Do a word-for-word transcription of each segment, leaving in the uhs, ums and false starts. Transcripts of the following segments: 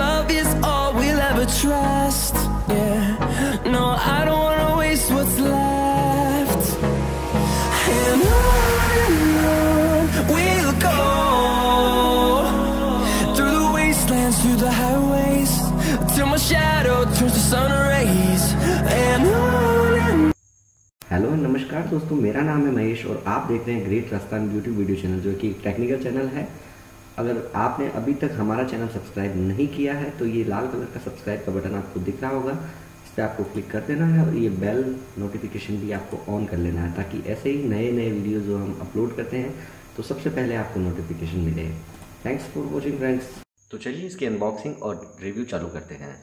love is all we'll ever trust. Yeah, no, I don't wanna waste what's left. And on and on we'll go, through the wastelands, through the highways, till my shadow turns to sun rays. And on and hello नमस्कार दोस्तों, मेरा नाम है महेश और आप देख रहे हैं great Rajasthan beauty video channel, जो कि एक टेक्निकल चैनल है। अगर आपने अभी तक हमारा चैनल सब्सक्राइब नहीं किया है तो ये लाल कलर का सब्सक्राइब का बटन आपको दिख रहा होगा, इस पर आपको क्लिक कर देना है और ये बेल नोटिफिकेशन भी आपको ऑन कर लेना है, ताकि ऐसे ही नए नए वीडियो जो हम अपलोड करते हैं तो सबसे पहले आपको नोटिफिकेशन मिले। Thanks for watching friends. तो चलिए इसकी अनबॉक्सिंग और रिव्यू चालू करते हैं।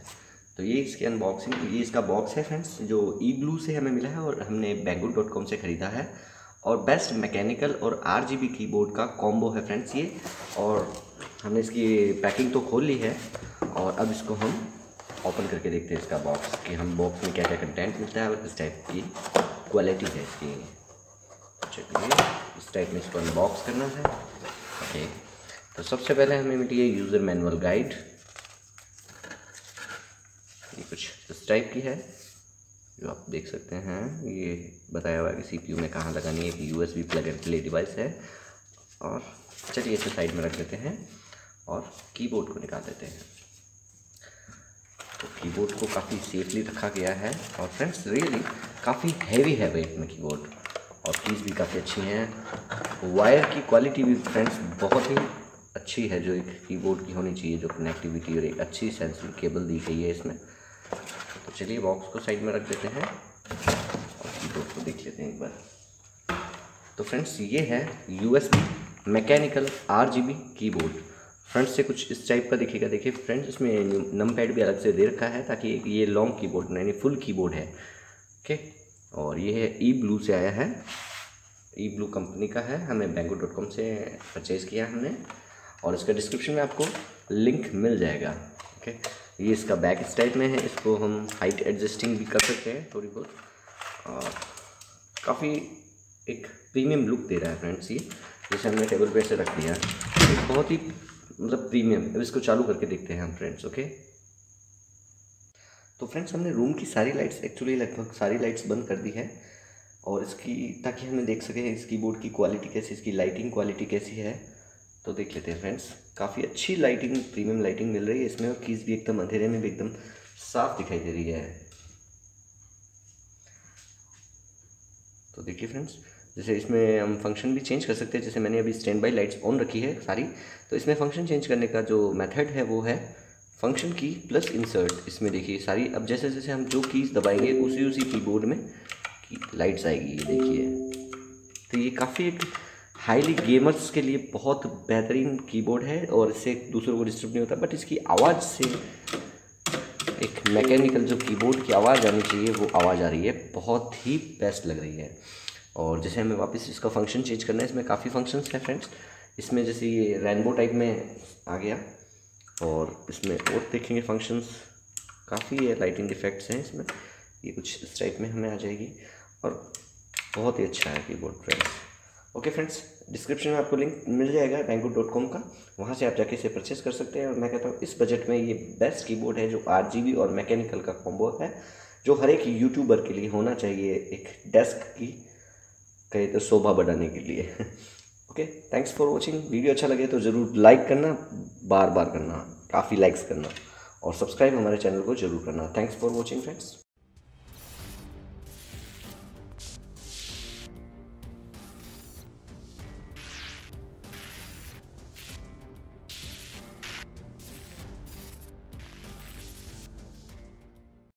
तो ये इसकी अनबॉक्सिंग, तो ये इसका बॉक्स है फ्रेंड्स, जो ई-ब्लू से हमें मिला है और हमने बैंगगुड डॉट कॉम से ख़रीदा है। और बेस्ट मैकेनिकल और आरजीबी कीबोर्ड का कॉम्बो है फ्रेंड्स ये। और हमने इसकी पैकिंग तो खोल ली है और अब इसको हम ओपन करके देखते हैं इसका बॉक्स, कि हम बॉक्स में क्या क्या कंटेंट मिलता है और किस टाइप की क्वालिटी है इसकी। चलिए इस टाइप में इसको अनबॉक्स करना है। ओके, तो सबसे पहले हमें मिली है यूज़र मैनुअल गाइड, ये कुछ इस टाइप की है जो आप देख सकते हैं। ये बताया हुआ है कि सीपीयू में कहाँ लगानी है, एक USB plug and play device है। और चलिए इसे साइड में रख देते हैं और कीबोर्ड को निकाल देते हैं। तो कीबोर्ड को काफ़ी सेफली रखा गया है और फ्रेंड्स रियली काफ़ी हैवी है वेट में कीबोर्ड, और कीज भी काफ़ी अच्छी हैं। वायर की क्वालिटी भी फ्रेंड्स बहुत ही अच्छी है जो एक कीबोर्ड की होनी चाहिए, जो कनेक्टिविटी और एक अच्छी सेंसिंग केबल दी गई है इसमें। तो चलिए बॉक्स को साइड में रख देते हैं और कीबोर्ड को देख लेते हैं एक बार। तो फ्रेंड्स ये है USB mechanical RGB keyboard. Front से कुछ इस टाइप का दिखेगा। देखिए फ्रेंड्स, इसमें नमपैड भी अलग से दे रखा है ताकि ये लॉन्ग कीबोर्ड यानी फुल कीबोर्ड है। ओके, और ये है ई-ब्लू से आया है, ई-ब्लू कंपनी का है, हमें बैंगगुड डॉट कॉम से परचेज़ किया हमने। और इसका डिस्क्रिप्शन में आपको लिंक मिल जाएगा। ओके, ये इसका बैक इस टाइप में है, इसको हम हाइट एडजस्टिंग भी कर सकते हैं थोड़ी बहुत, और काफ़ी एक प्रीमियम लुक दे रहा है फ्रेंड्स ये। जैसे हमने टेबल पे से रख दिया, एक बहुत ही मतलब प्रीमियम। अब इसको चालू करके देखते हैं हम फ्रेंड्स। ओके, तो फ्रेंड्स हमने रूम की सारी लाइट्स, एक्चुअली लगभग सारी लाइट्स बंद कर दी है, और इसकी ताकि हमें देख सकें इस कीबोर्ड की क्वालिटी कैसी, इसकी लाइटिंग क्वालिटी कैसी है। तो देख लेते हैं फ्रेंड्स, काफ़ी अच्छी लाइटिंग, प्रीमियम लाइटिंग मिल रही है इसमें, और कीज़ भी एकदम अंधेरे में भी एकदम साफ दिखाई दे रही है। तो देखिए फ्रेंड्स, जैसे इसमें हम फंक्शन भी चेंज कर सकते हैं। जैसे मैंने अभी स्टैंड बाई लाइट्स ऑन रखी है सारी, तो इसमें फंक्शन चेंज करने का जो मेथड है वो है फंक्शन की प्लस इंसर्ट। इसमें देखिए सारी, अब जैसे जैसे हम जो कीज़ दबाएंगे उसी उसी कीबोर्ड में की लाइट्स आएगी। ये देखिए, तो ये काफ़ी एक हाईली गेमर्स के लिए बहुत बेहतरीन कीबोर्ड है, और इससे दूसरों को डिस्टर्ब नहीं होता। बट इसकी आवाज़ से एक मैकेनिकल जो कीबोर्ड की आवाज़ आनी चाहिए वो आवाज़ आ रही है, बहुत ही बेस्ट लग रही है। और जैसे हमें वापस इसका फंक्शन चेंज करना है, इसमें काफ़ी फंक्शंस हैं फ्रेंड्स। इसमें जैसे ये रेनबो टाइप में आ गया, और इसमें और देखेंगे फंक्शंस काफ़ी है, लाइटिंग इफेक्ट्स हैं इसमें। ये कुछ इस टाइप में हमें आ जाएगी, और बहुत ही अच्छा है keyboard friends. Okay friends, description में आपको लिंक मिल जाएगा बैंगगुड डॉट कॉम का, वहाँ से आप जाके इसे परचेस कर सकते हैं। और मैं कहता हूँ इस बजट में ये बेस्ट कीबोर्ड है, जो आरजीबी और मैकेनिकल का कॉम्बो है, जो हर एक यूट्यूबर के लिए होना चाहिए, एक डेस्क की कहे तो शोभा बढ़ाने के लिए। Okay, thanks for watching. Video अच्छा लगे तो ज़रूर लाइक करना, बार बार करना, काफ़ी लाइक्स करना, और सब्सक्राइब हमारे चैनल को जरूर करना। Thanks for watching friends.